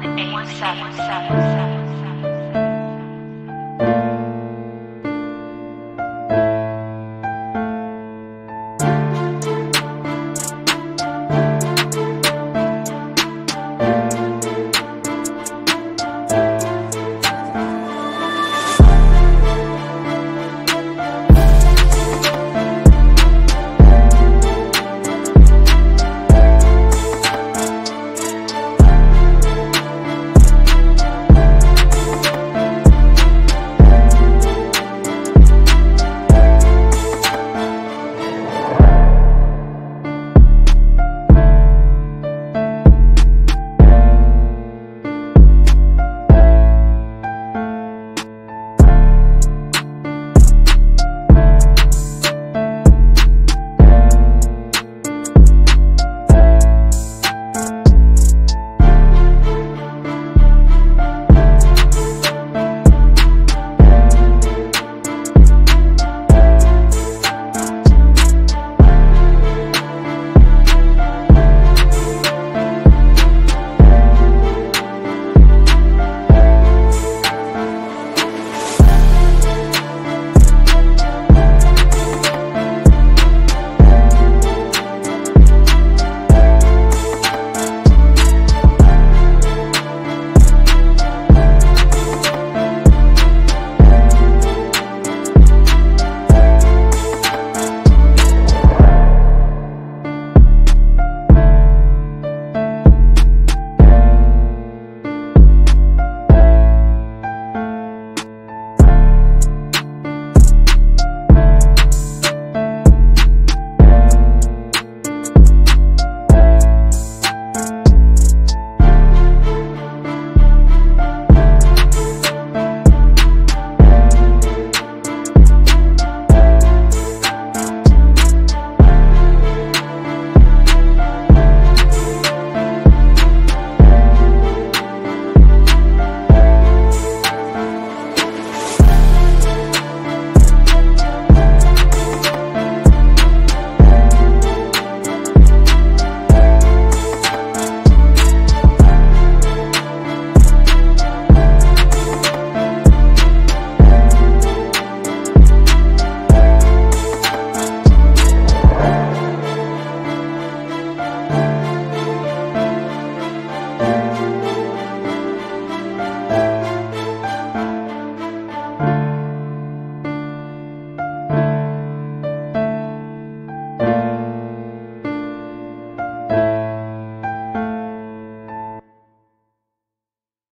1877.